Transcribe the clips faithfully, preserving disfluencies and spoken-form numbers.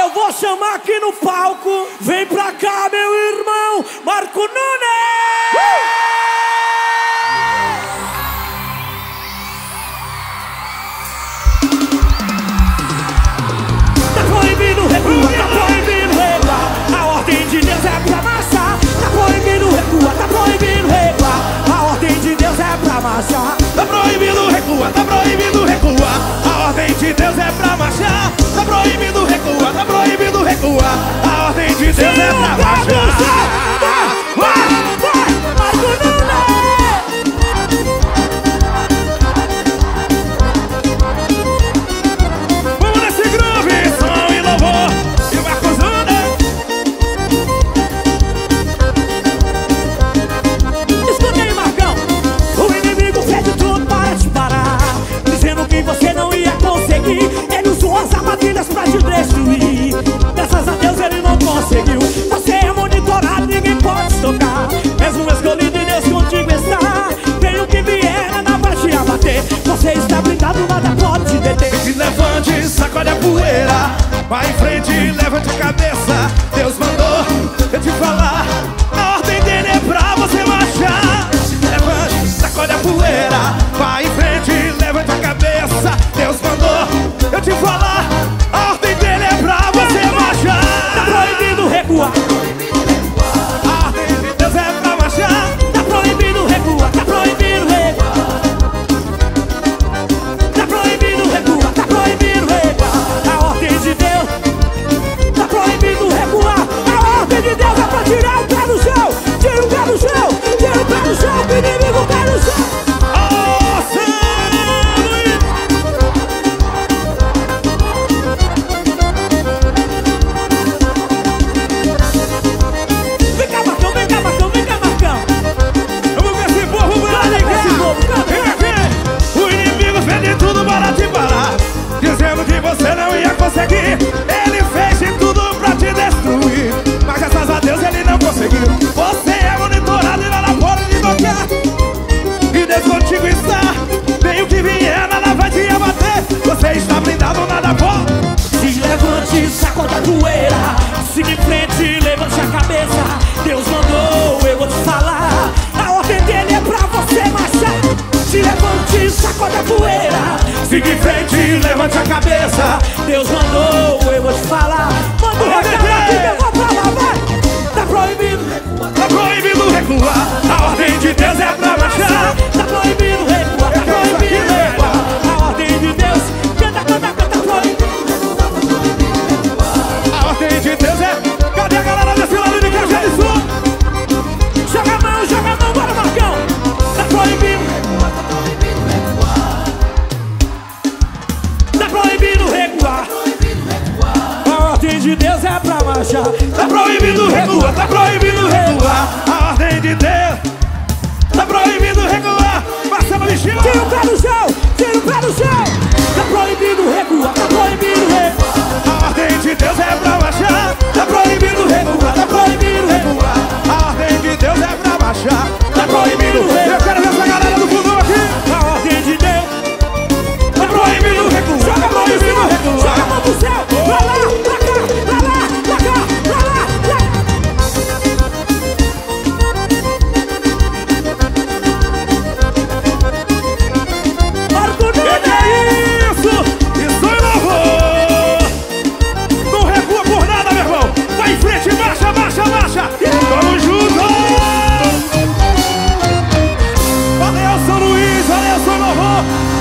eu vou chamar aqui no palco. Vem pra cá, meu irmão, Marco Nunes! Uh! Tá proibido recuar, tá proibido recuar. A ordem de Deus é pra marchar. Tá proibido recuar, tá proibido recuar. A ordem de Deus é pra marchar. Vai, vai, vai, Marco Nunes. Vamos nesse groove, som e louvor. E o Marco Nunes. Escuta aí, Marcão. Você não ia conseguir. Ele usou as armadilhas pra te destruir. Graças a Deus ele não conseguiu. Você é monitorado, ninguém pode tocar. Mesmo escolhido e Deus contigo está. Veio que vier, nada vai te abater. Você está blindado, nada pode te deter. Se levante, sacode a poeira. Vai em frente, levante a cabeça. Deus mandou eu te falar. A ordem dele é pra você marchar. Se levante, sacode a poeira. Vai em frente, levante a cabeça. Deus mandou eu te falar. A ordem dele é pra você marchar. Tá proibido recuar. A ordem de Deus é pra marchar. Tá proibido recuar. Tá proibido recuar. Tá proibido recuar. Tá proibido recuar. A ordem de Deus. Tá proibido recuar. A ordem de Deus é pra tirar o pé do chão. Tira o pé do chão. Tira o pé do chão. O inimigo pé do chão. Você não ia conseguir. Ele fez de tudo pra te destruir, mas graças a Deus ele não conseguiu. Você é monitorado e nada pode te tocar. E Deus contigo está. Veio que vier, nada vai te abater. Você está blindado, nada pode. Se levante, sacode a poeira. Siga em frente, levante a cabeça. Deus mandou, eu vou te falar. A ordem dele é pra você marchar. Se levante, sacode a poeira. Siga em frente, levante a cabeça. Deus mandou, eu vou te falar. Manda o recado aqui, eu vou falar, vai. Tá proibido recuar. Tá proibido recuar. A ordem de Deus é pra marchar. Tá proibido recuar. Tá proibido recuar. A ordem de Deus. Canta, canta, canta, proibido. A ordem de Deus é. Cadê a galera desse lado de Cajazú? Joga a mão, joga a mão, bora, Marcão. Tá proibido. De Deus é pra marchar. Tá proibido recuar, tá proibido recuar. A ordem de Deus. Tá proibido recuar. Marcelo Michel. Tira o pé do chão, tira o pé do chão. Tá proibido recuar, tá proibido recuar. A ordem de Deus é pra marchar. Tá proibido recuar, tá proibido recuar. A ordem de Deus é pra marchar. Tá proibido recuar. Eu quero ver essa galera do fundão aqui. A ordem de Deus. Tá proibido recuar. Joga a mão pro céu, joga a mão pro céu. Vai lá, vai lá.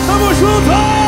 Tamo junto!